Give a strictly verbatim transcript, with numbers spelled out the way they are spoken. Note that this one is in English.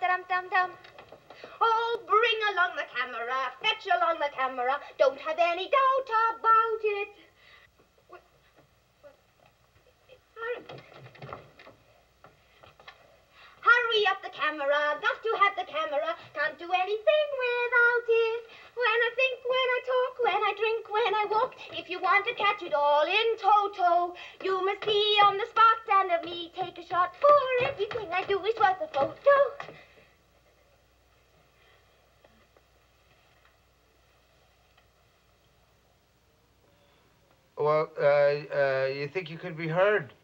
dum-dum-dum-dum. Oh, bring along the camera, fetch along the camera, don't have any doubt about it. What, what, hurry, hurry up the camera, got to have the camera, can't do anything without it. When I think, when I talk, when I drink, when I walk, if you want to catch it all in toto, you must be on the spot and of me take a shot, for everything I do is worth a photo. Well, uh, uh, you think you could be heard?